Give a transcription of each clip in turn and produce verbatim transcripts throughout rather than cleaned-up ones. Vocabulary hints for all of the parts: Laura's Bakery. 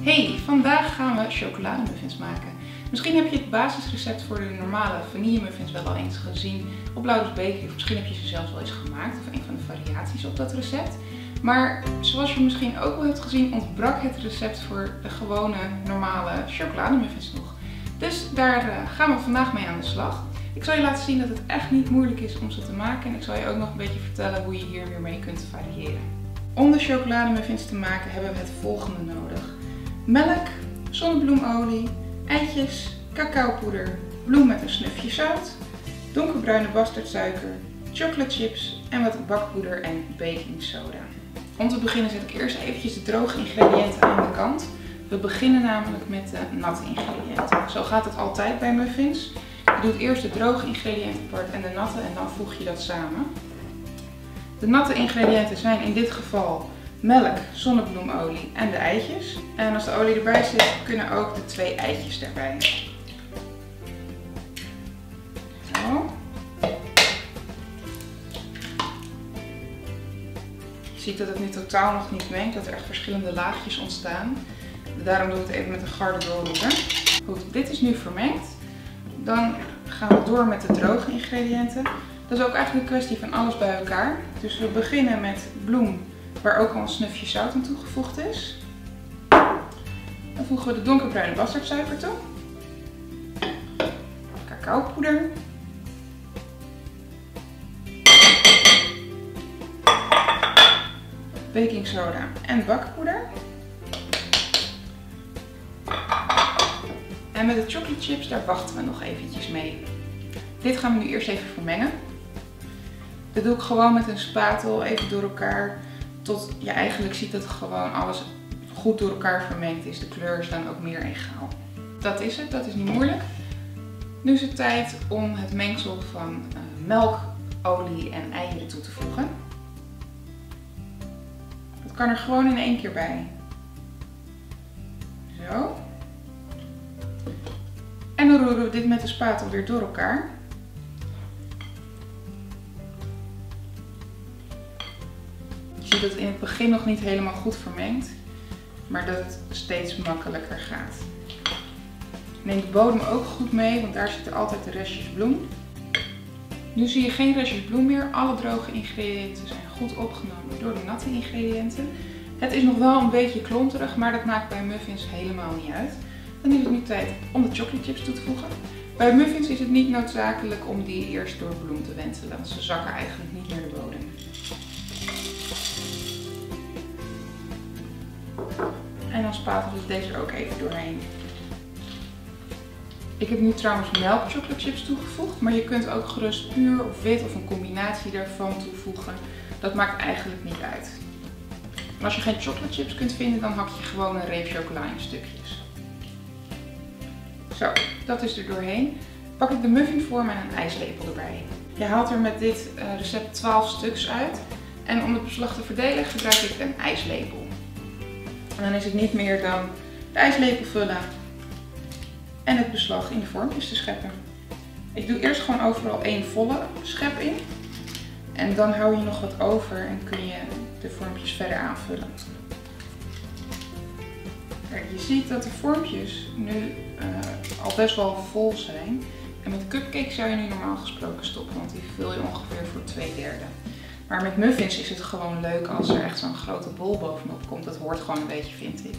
Hey, vandaag gaan we chocolademuffins maken. Misschien heb je het basisrecept voor de normale vanillemuffins wel al eens gezien op Laura's Bakery. Of misschien heb je ze zelfs wel eens gemaakt of een van de variaties op dat recept. Maar zoals je misschien ook wel hebt gezien ontbrak het recept voor de gewone normale chocolademuffins nog. Dus daar gaan we vandaag mee aan de slag. Ik zal je laten zien dat het echt niet moeilijk is om ze te maken en ik zal je ook nog een beetje vertellen hoe je hier weer mee kunt variëren. Om de chocolademuffins te maken hebben we het volgende nodig. Melk, zonnebloemolie, eitjes, cacaopoeder, bloem met een snufje zout, donkerbruine bastardsuiker, chocoladechips en wat bakpoeder en baking soda. Om te beginnen zet ik eerst eventjes de droge ingrediënten aan de kant. We beginnen namelijk met de natte ingrediënten. Zo gaat het altijd bij muffins. Je doet eerst de droge ingrediënten apart en de natte en dan voeg je dat samen. De natte ingrediënten zijn in dit geval melk, zonnebloemolie en de eitjes. En als de olie erbij zit, kunnen ook de twee eitjes erbij. Zo. Je ziet dat het nu totaal nog niet mengt, dat er echt verschillende laagjes ontstaan. Daarom doe ik het even met een garde doorroer. Goed, dit is nu vermengd. Dan gaan we door met de droge ingrediënten. Dat is ook eigenlijk een kwestie van alles bij elkaar. Dus we beginnen met bloem, waar ook al een snufje zout aan toegevoegd is. Dan voegen we de donkerbruine bastardsuiker toe. Cacaopoeder. Baking soda en bakpoeder. En met de chocolate chips, daar wachten we nog eventjes mee. Dit gaan we nu eerst even vermengen. Dat doe ik gewoon met een spatel even door elkaar, tot je eigenlijk ziet dat gewoon alles goed door elkaar vermengd is. De kleur is dan ook meer egaal. Dat is het, dat is niet moeilijk. Nu is het tijd om het mengsel van melk, olie en eieren toe te voegen. Dat kan er gewoon in één keer bij. Zo. En dan roeren we dit met de spatel weer door elkaar. Dat het in het begin nog niet helemaal goed vermengt, maar dat het steeds makkelijker gaat. Neem de bodem ook goed mee, want daar zitten altijd de restjes bloem. Nu zie je geen restjes bloem meer. Alle droge ingrediënten zijn goed opgenomen door de natte ingrediënten. Het is nog wel een beetje klonterig, maar dat maakt bij muffins helemaal niet uit. Dan is het nu tijd om de chocolate chips toe te voegen. Bij muffins is het niet noodzakelijk om die eerst door bloem te wentelen, want ze zakken eigenlijk niet naar de bodem. En dan spatel ik deze er ook even doorheen. Ik heb nu trouwens melk chocolate chips toegevoegd, maar je kunt ook gerust puur of wit of een combinatie daarvan toevoegen. Dat maakt eigenlijk niet uit. Maar als je geen chocolate chips kunt vinden, dan hak je gewoon een reep chocola in stukjes. Zo, dat is er doorheen. Pak ik de muffinvorm en een ijslepel erbij. Je haalt er met dit recept twaalf stuks uit. En om het beslag te verdelen gebruik ik een ijslepel. En dan is het niet meer dan de ijslepel vullen en het beslag in de vormpjes te scheppen. Ik doe eerst gewoon overal één volle schep in. En dan hou je nog wat over en kun je de vormpjes verder aanvullen. Kijk, je ziet dat de vormpjes nu uh, al best wel vol zijn. En met cupcake zou je nu normaal gesproken stoppen, want die vul je ongeveer voor twee derde. Maar met muffins is het gewoon leuk als er echt zo'n grote bol bovenop komt. Dat hoort gewoon een beetje, vind ik.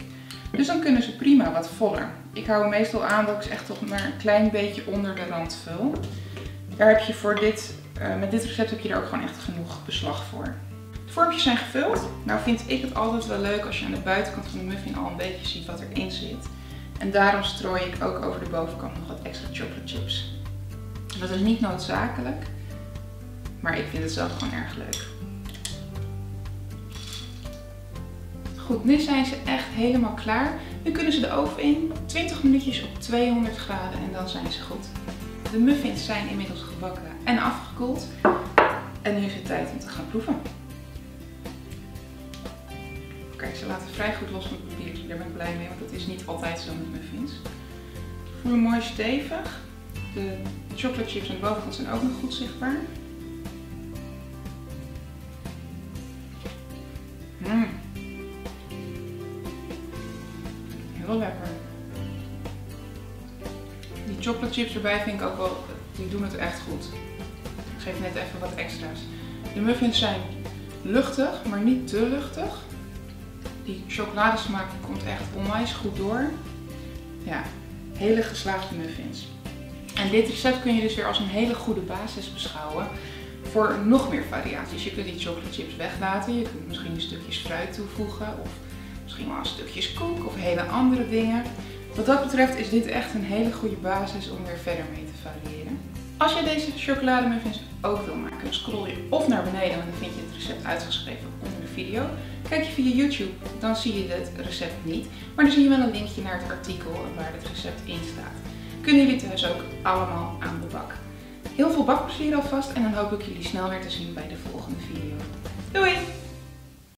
Dus dan kunnen ze prima wat voller. Ik hou meestal aan dat ik ze echt toch maar een klein beetje onder de rand vul. Daar heb je voor dit, uh, met dit recept heb je er ook gewoon echt genoeg beslag voor. De vormpjes zijn gevuld. Nou vind ik het altijd wel leuk als je aan de buitenkant van de muffin al een beetje ziet wat erin zit. En daarom strooi ik ook over de bovenkant nog wat extra chocolate chips. Dat is niet noodzakelijk. Maar ik vind het zelf gewoon erg leuk. Goed, nu zijn ze echt helemaal klaar. Nu kunnen ze de oven in, twintig minuutjes op tweehonderd graden en dan zijn ze goed. De muffins zijn inmiddels gebakken en afgekoeld. En nu is het tijd om te gaan proeven. Kijk, ze laten vrij goed los van het papiertje. Daar ben ik blij mee, want dat is niet altijd zo met muffins. Ze voelen mooi stevig. De chocolate chips aan de bovenkant zijn ook nog goed zichtbaar. Wel lekker. Die chocoladechips erbij vind ik ook wel, die doen het echt goed. Ik geef net even wat extra's. De muffins zijn luchtig, maar niet te luchtig. Die chocoladesmaak komt echt onwijs goed door. Ja, hele geslaagde muffins. En dit recept kun je dus weer als een hele goede basis beschouwen voor nog meer variaties. Je kunt die chocoladechips weglaten, je kunt misschien stukjes fruit toevoegen of misschien wel stukjes koek of hele andere dingen. Wat dat betreft is dit echt een hele goede basis om weer verder mee te variëren. Als je deze chocolademuffins ook wil maken, scroll je of naar beneden, want dan vind je het recept uitgeschreven onder de video. Kijk je via YouTube, dan zie je het recept niet, maar dan zie je wel een linkje naar het artikel waar het recept in staat. Kunnen jullie thuis ook allemaal aan de bak. Heel veel bakplezier alvast en dan hoop ik jullie snel weer te zien bij de volgende video. Doei!